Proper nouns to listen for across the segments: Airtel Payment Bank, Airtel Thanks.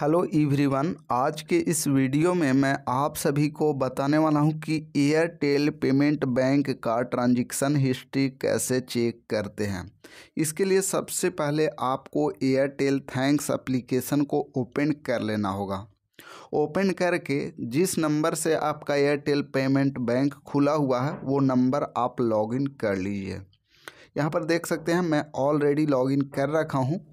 Hello everyone, आज के इस वीडियो में मैं आप सभी को बताने वाला हूं कि एयरटेल पेमेंट बैंक का ट्रांजैक्शन हिस्ट्री कैसे चेक करते हैं। इसके लिए सबसे पहले आपको एयरटेल थैंक्स एप्लीकेशन को ओपन कर लेना होगा। ओपन करके जिस नंबर से आपका एयरटेल पेमेंट बैंक खुला हुआ है वो नंबर आप लॉगिन कर लीजिए। यहाँ पर देख सकते हैं मैं ऑलरेडी लॉगिन कर रखा हूँ।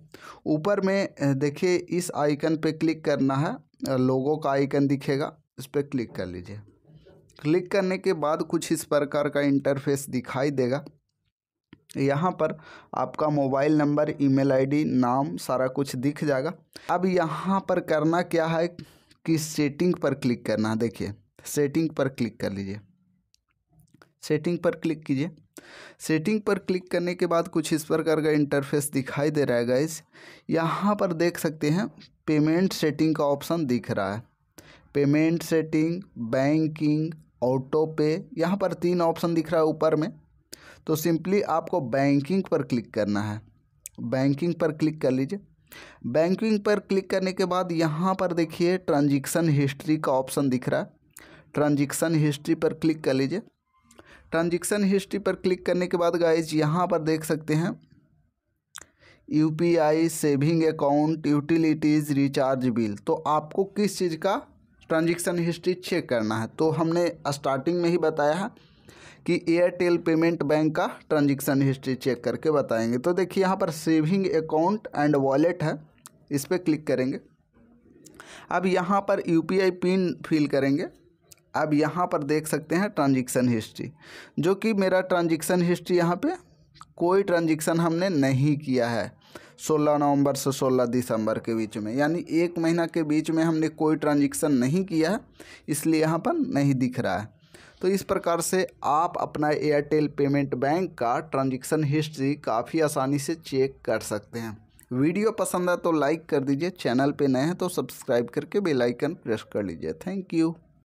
ऊपर में देखिए इस आइकन पे क्लिक करना है, लोगों का आइकन दिखेगा, इस पर क्लिक कर लीजिए। क्लिक करने के बाद कुछ इस प्रकार का इंटरफेस दिखाई देगा। यहाँ पर आपका मोबाइल नंबर, ईमेल आईडी, नाम सारा कुछ दिख जाएगा। अब यहाँ पर करना क्या है कि सेटिंग पर क्लिक करना है। देखिए सेटिंग पर क्लिक कर लीजिए, सेटिंग पर क्लिक कीजिए। सेटिंग पर क्लिक करने के बाद कुछ इस प्रकार का इंटरफेस दिखाई दे रहा है गाइस। यहाँ पर देख सकते हैं पेमेंट सेटिंग का ऑप्शन दिख रहा है। पेमेंट सेटिंग, बैंकिंग, ऑटो पे, यहाँ पर तीन ऑप्शन दिख रहा है ऊपर में। तो सिंपली आपको बैंकिंग पर क्लिक करना है, बैंकिंग पर क्लिक कर लीजिए। बैंकिंग पर क्लिक करने के बाद यहाँ पर देखिए ट्रांजैक्शन हिस्ट्री का ऑप्शन दिख रहा है। ट्रांजैक्शन हिस्ट्री पर क्लिक कर लीजिए। ट्रांजैक्शन हिस्ट्री पर क्लिक करने के बाद गाइज यहाँ पर देख सकते हैं UPI, saving account, utilities, recharge bill. तो आपको किस चीज़ का ट्रांजैक्शन हिस्ट्री चेक करना है, तो हमने स्टार्टिंग में ही बताया है कि एयरटेल पेमेंट बैंक का ट्रांजैक्शन हिस्ट्री चेक करके बताएंगे। तो देखिए यहाँ पर सेविंग अकाउंट एंड वॉलेट है, इस पर क्लिक करेंगे। अब यहाँ पर यूपीआई पिन फिल करेंगे। अब यहाँ पर देख सकते हैं ट्रांजैक्शन हिस्ट्री, जो कि मेरा ट्रांजैक्शन हिस्ट्री यहाँ पे कोई ट्रांजैक्शन हमने नहीं किया है 16 नवंबर से 16 दिसंबर के बीच में, यानी एक महीना के बीच में हमने कोई ट्रांजैक्शन नहीं किया है, इसलिए यहाँ पर नहीं दिख रहा है। तो इस प्रकार से आप अपना एयरटेल पेमेंट बैंक का ट्रांजैक्शन हिस्ट्री काफ़ी आसानी से चेक कर सकते हैं। वीडियो पसंद आए तो लाइक कर दीजिए, चैनल पर नए हैं तो सब्सक्राइब करके बेल आइकन प्रेस कर लीजिए। Thank you.